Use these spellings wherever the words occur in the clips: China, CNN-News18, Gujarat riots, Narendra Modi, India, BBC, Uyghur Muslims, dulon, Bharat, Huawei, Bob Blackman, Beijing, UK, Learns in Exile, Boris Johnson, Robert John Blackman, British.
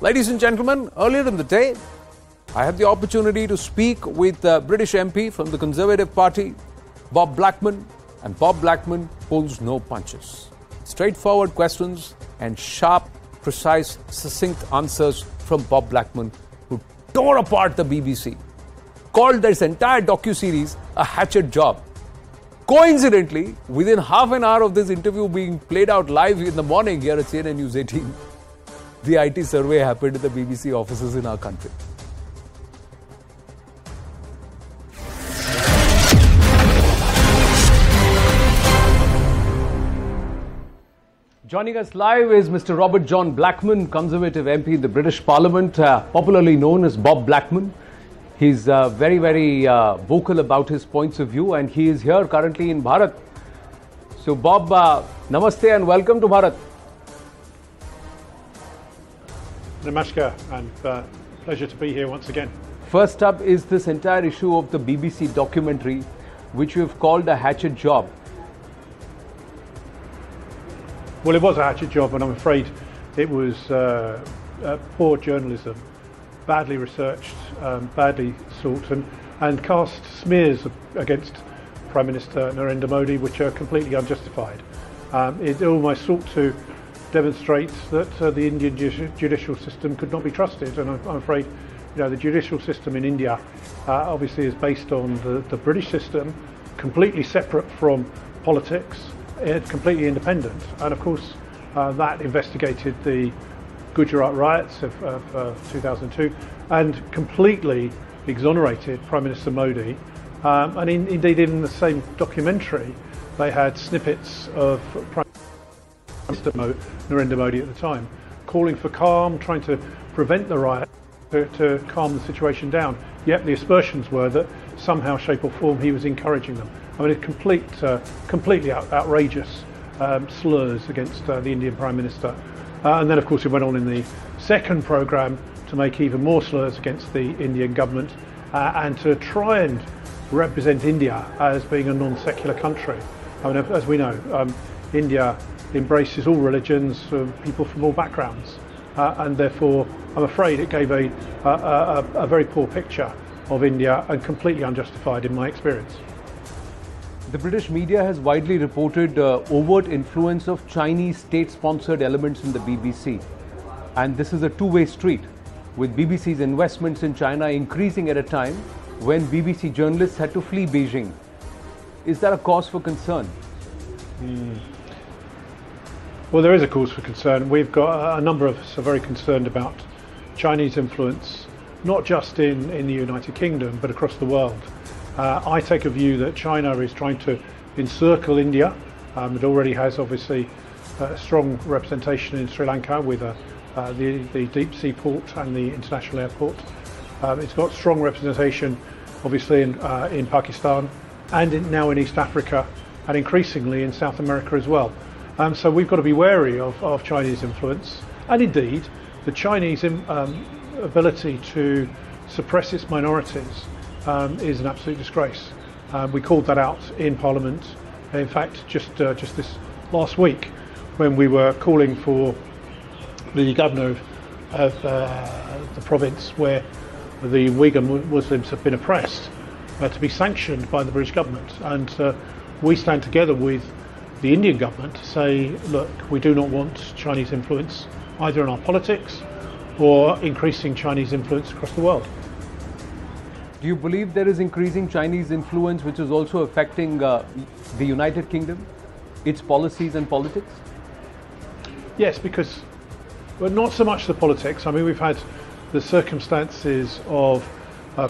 Ladies and gentlemen, earlier in the day, I had the opportunity to speak with the British MP from the Conservative Party, Bob Blackman, and Bob Blackman pulls no punches. Straightforward questions and sharp, precise, succinct answers from Bob Blackman, who tore apart the BBC, called this entire docuseries a hatchet job. Coincidentally, within half an hour of this interview being played out live in the morning here at CNN-News18, the IT survey happened at the BBC offices in our country. Joining us live is Mr. Robert John Blackman, Conservative MP in the British Parliament, popularly known as Bob Blackman. He's very, very vocal about his points of view, and he is here currently in Bharat. So Bob, namaste and welcome to Bharat. Namaskar, and pleasure to be here once again. First up is this entire issue of the BBC documentary, which you've called a hatchet job. Well, it was a hatchet job, and I'm afraid it was poor journalism, badly researched, badly sought, and cast smears against Prime Minister Narendra Modi, which are completely unjustified. It almost sought to demonstrates that the Indian judicial system could not be trusted, and I'm afraid, you know, the judicial system in India obviously is based on the British system, completely separate from politics, completely independent. And of course, that investigated the Gujarat riots of 2002 and completely exonerated Prime Minister Modi. And indeed, in the same documentary, they had snippets of Prime Mr. Narendra Modi at the time, calling for calm, trying to prevent the riot, to calm the situation down. Yet the aspersions were that somehow, shape or form, he was encouraging them. I mean, it's completely outrageous slurs against the Indian Prime Minister. And then, of course, he went on in the second programme to make even more slurs against the Indian government and to try and represent India as being a non-secular country. I mean, as we know, India embraces all religions, people from all backgrounds, and therefore I'm afraid it gave a very poor picture of India, and completely unjustified in my experience. The British media has widely reported overt influence of Chinese state-sponsored elements in the BBC, and this is a two-way street, with BBC's investments in China increasing at a time when BBC journalists had to flee Beijing. Is that a cause for concern? Well, there is a cause for concern. We've got a number of us are very concerned about Chinese influence, not just in the United Kingdom, but across the world. I take a view that China is trying to encircle India. It already has, obviously, a strong representation in Sri Lanka with the deep sea port and the international airport. It's got strong representation, obviously, in Pakistan and now in East Africa, and increasingly in South America as well. So we've got to be wary of Chinese influence, and indeed the Chinese ability to suppress its minorities is an absolute disgrace. We called that out in Parliament, in fact just this last week, when we were calling for the governor of the province where the Uyghur Muslims have been oppressed to be sanctioned by the British government. And we stand together with the Indian government to say, look, we do not want Chinese influence either in our politics or increasing Chinese influence across the world. Do you believe there is increasing Chinese influence which is also affecting the United Kingdom, its policies and politics? Yes, because, well, not so much the politics. I mean, we've had the circumstances of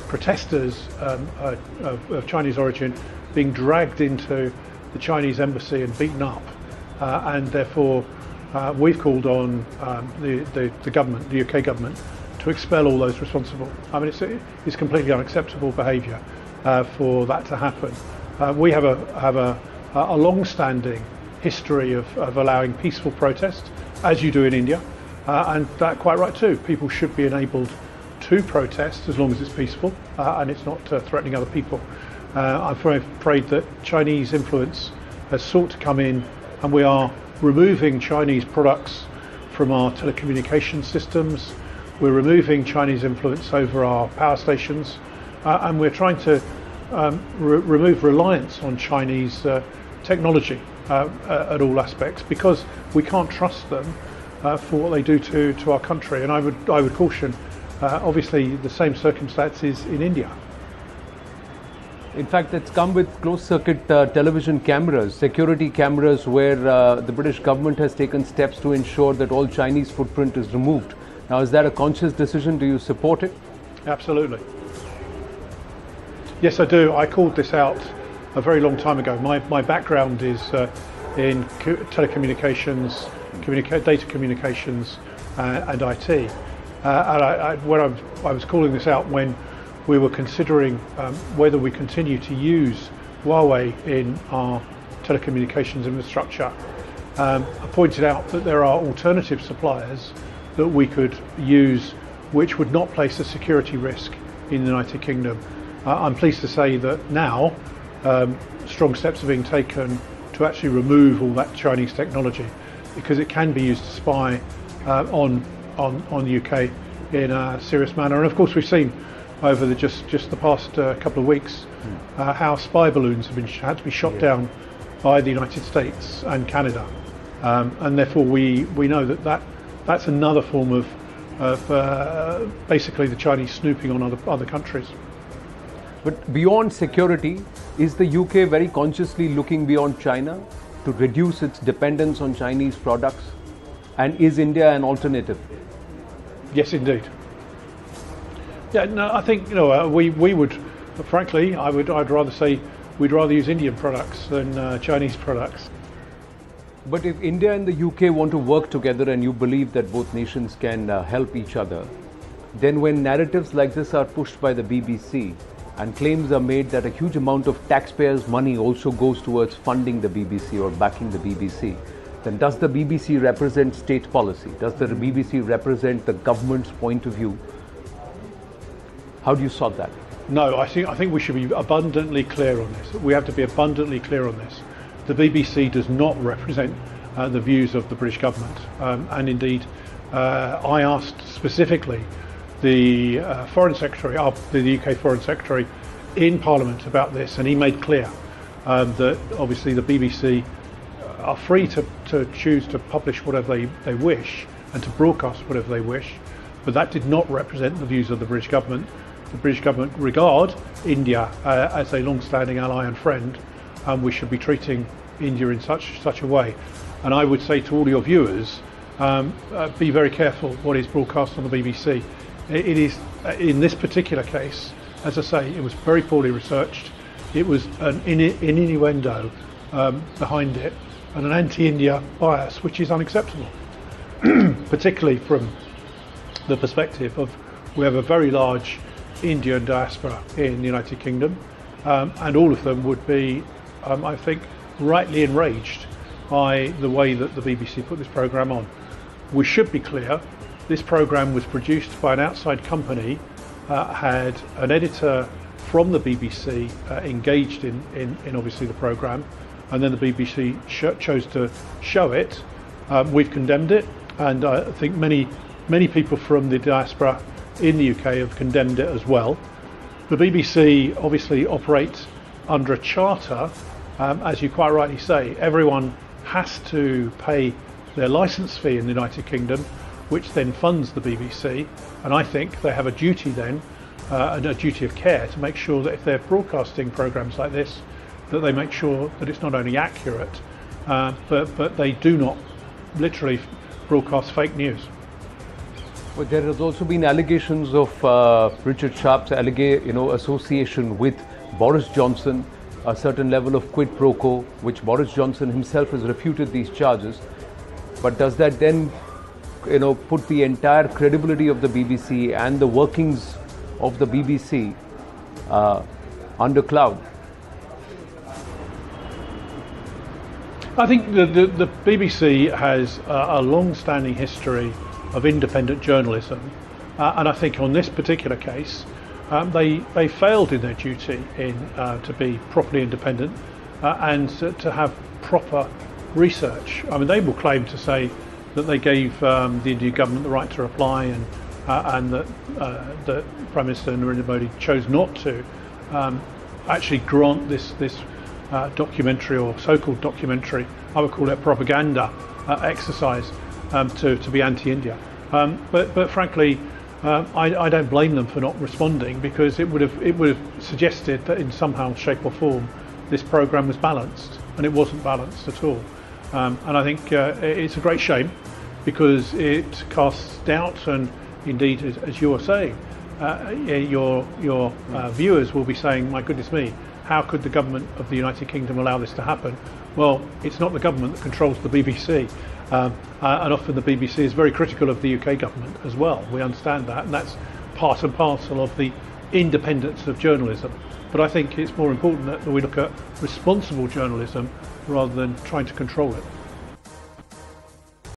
protesters of Chinese origin being dragged into the Chinese embassy and beaten up, and therefore we've called on the government, the UK government, to expel all those responsible. I mean, it's completely unacceptable behaviour for that to happen. We have a long-standing history of allowing peaceful protest, as you do in India, and that's quite right too. People should be enabled to protest as long as it's peaceful and it's not threatening other people. I'm afraid that Chinese influence has sought to come in, and we are removing Chinese products from our telecommunications systems, we're removing Chinese influence over our power stations, and we're trying to remove reliance on Chinese technology at all aspects, because we can't trust them for what they do to our country. And I would caution, obviously, the same circumstances in India. In fact, it's come with closed-circuit television cameras, security cameras, where the British government has taken steps to ensure that all Chinese footprint is removed. Now, is that a conscious decision? Do you support it? Absolutely. Yes, I do. I called this out a very long time ago. My background is in telecommunications, data communications, and IT. And I was calling this out when we were considering whether we continue to use Huawei in our telecommunications infrastructure. I pointed out that there are alternative suppliers that we could use which would not place a security risk in the United Kingdom. I'm pleased to say that now strong steps are being taken to actually remove all that Chinese technology, because it can be used to spy on the UK in a serious manner. And of course we've seen over the just the past couple of weeks, how spy balloons have been had to be shot down by the United States and Canada, and therefore we know that's another form of basically the Chinese snooping on other countries. But beyond security, is the UK very consciously looking beyond China to reduce its dependence on Chinese products, and is India an alternative? Yes, indeed. Yeah, no, I think, you know, we would, frankly, I'd rather say we'd rather use Indian products than Chinese products. But if India and the UK want to work together, and you believe that both nations can help each other, then when narratives like this are pushed by the BBC and claims are made that a huge amount of taxpayers' money also goes towards funding the BBC or backing the BBC, then does the BBC represent state policy? Does the BBC represent the government's point of view? How do you solve that? No, I think we should be abundantly clear on this. We have to be abundantly clear on this. The BBC does not represent the views of the British government. And indeed, I asked specifically the Foreign Secretary, the UK Foreign Secretary, in Parliament about this, and he made clear that obviously the BBC are free to choose to publish whatever they wish and to broadcast whatever they wish, but that did not represent the views of the British government. The British government regard India as a long-standing ally and friend, and we should be treating India in such a way. And I would say to all your viewers, be very careful what is broadcast on the BBC. It is, in this particular case, as I say, it was very poorly researched. It was an innuendo behind it, and an anti-India bias, which is unacceptable, particularly from the perspective of we have a very large Indian diaspora in the United Kingdom, and all of them would be, I think, rightly enraged by the way that the BBC put this programme on. We should be clear, this programme was produced by an outside company, had an editor from the BBC engaged in obviously the programme, and then the BBC chose to show it. We've condemned it, and I think many people from the diaspora in the UK have condemned it as well. The BBC obviously operates under a charter. As you quite rightly say, everyone has to pay their licence fee in the United Kingdom, which then funds the BBC, and I think they have a duty then, and a duty of care, to make sure that if they're broadcasting programmes like this, that they make sure that it's not only accurate, but they do not literally broadcast fake news. But there has also been allegations of Richard Sharp's association with Boris Johnson, a certain level of quid pro quo, which Boris Johnson himself has refuted these charges. But does that then, put the entire credibility of the BBC and the workings of the BBC under cloud? I think the BBC has a long-standing history of independent journalism, and I think on this particular case they failed in their duty to be properly independent and to have proper research. I mean, they will claim to say that they gave the Indian government the right to reply, and that the Prime Minister Narendra Modi chose not to actually grant this documentary, or so-called documentary, I would call it propaganda exercise, to be anti-India. But frankly, I don't blame them for not responding, because it would have suggested that in somehow, shape or form this programme was balanced, and it wasn't balanced at all. And I think it's a great shame, because it casts doubt, and indeed, as you are saying, your viewers will be saying, my goodness me, how could the government of the United Kingdom allow this to happen? Well, it's not the government that controls the BBC. And often the BBC is very critical of the UK government as well. We understand that, and that's part and parcel of the independence of journalism. But I think it's more important that we look at responsible journalism rather than trying to control it.